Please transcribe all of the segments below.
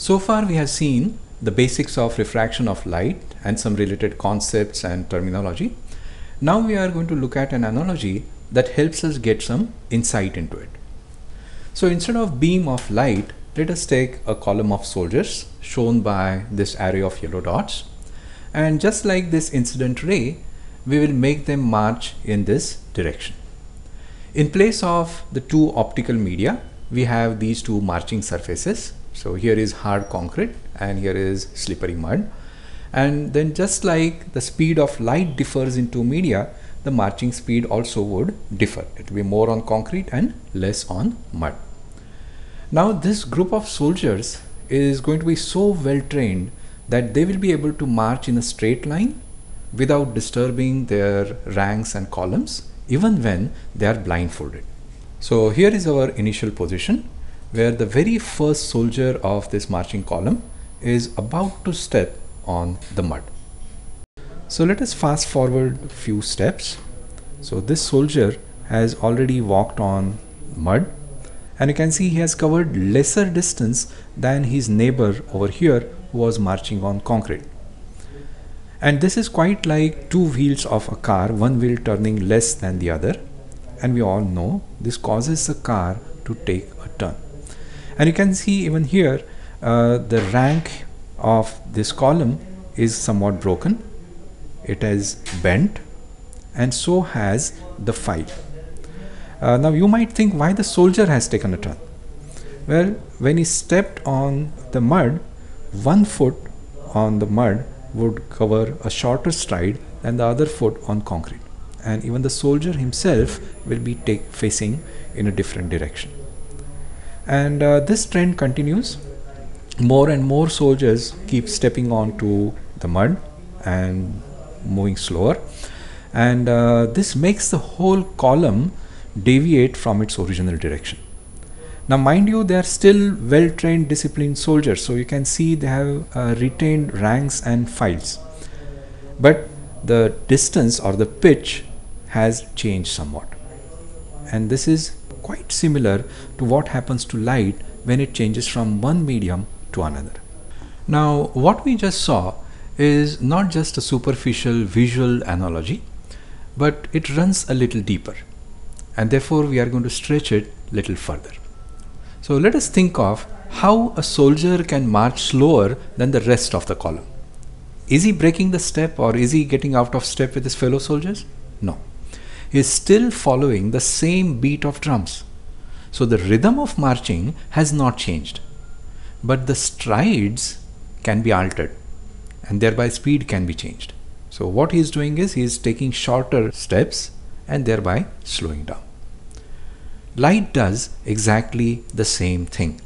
So far we have seen the basics of refraction of light and some related concepts and terminology. Now we are going to look at an analogy that helps us get some insight into it. So instead of beam of light, let us take a column of soldiers shown by this array of yellow dots, and just like this incident ray, we will make them march in this direction. In place of the two optical media, we have these two marching surfaces. So here is hard concrete and here is slippery mud. And then just like the speed of light differs in two media, the marching speed also would differ. It will be more on concrete and less on mud. Now this group of soldiers is going to be so well trained that they will be able to march in a straight line without disturbing their ranks and columns, even when they are blindfolded. So here is our initial position, where the very first soldier of this marching column is about to step on the mud. So let us fast forward a few steps. So this soldier has already walked on mud, and you can see he has covered lesser distance than his neighbor over here who was marching on concrete. And this is quite like two wheels of a car, one wheel turning less than the other, and we all know this causes the car to take a turn. And you can see even here the rank of this column is somewhat broken, it has bent, and so has the file. Now you might think why the soldier has taken a turn. Well, when he stepped on the mud, one foot on the mud would cover a shorter stride than the other foot on concrete, and even the soldier himself will be facing in a different direction. And this trend continues. More and more soldiers keep stepping onto the mud and moving slower, and this makes the whole column deviate from its original direction. Now mind you, they are still well-trained, disciplined soldiers, so you can see they have retained ranks and files. But the distance or the pitch has changed somewhat. And this is quite similar to what happens to light when it changes from one medium to another. Now what we just saw is not just a superficial visual analogy, but it runs a little deeper. And therefore we are going to stretch it a little further. So let us think of how a soldier can march slower than the rest of the column. Is he breaking the step, or is he getting out of step with his fellow soldiers? No. He is still following the same beat of drums. So the rhythm of marching has not changed. But the strides can be altered, and thereby speed can be changed. So what he is doing is he is taking shorter steps and thereby slowing down. Light does exactly the same thing.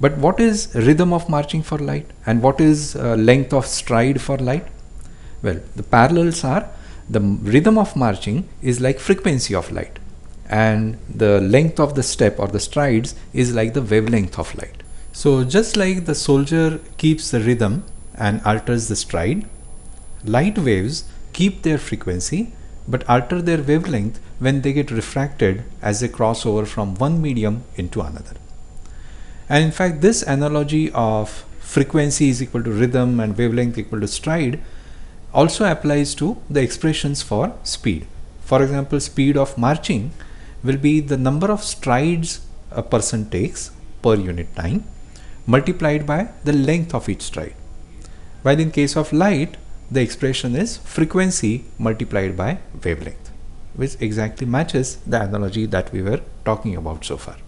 But what is rhythm of marching for light, and what is length of stride for light? Well, the parallels are the rhythm of marching is like frequency of light, and the length of the step or the strides is like the wavelength of light. So just like the soldier keeps the rhythm and alters the stride, light waves keep their frequency but alter their wavelength when they get refracted as they cross over from one medium into another. And in fact, this analogy of frequency is equal to rhythm and wavelength equal to stride also applies to the expressions for speed. For example, speed of marching will be the number of strides a person takes per unit time multiplied by the length of each stride. While in case of light, the expression is frequency multiplied by wavelength, which exactly matches the analogy that we were talking about so far.